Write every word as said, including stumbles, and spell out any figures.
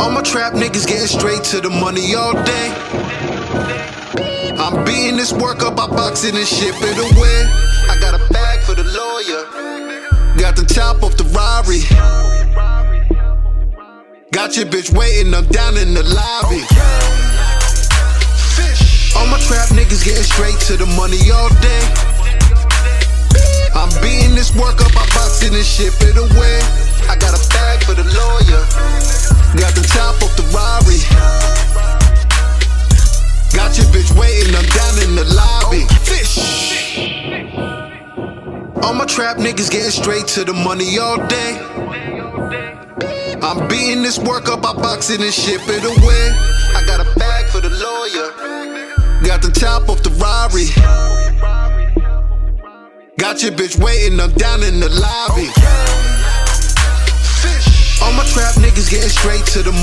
All my trap niggas getting straight to the money all day. I'm beating this work up, I box it and ship it away. I got a bag for the lawyer, got the top off the Rari. Got your bitch waiting, I'm down in the lobby. All my trap niggas getting straight to the money all day. I'm beating this work up, I box it and ship it away. I got a bag for the lawyer, got the top off the Rari. Got your bitch waiting, I'm down in the lobby. Fish. All my trap niggas getting straight to the money all day. I'm beating this work up, I box it and ship it away. I got a bag for the lawyer, got the top off the Rari. Got your bitch waiting, I'm down in the lobby. All my trap niggas getting straight to the money.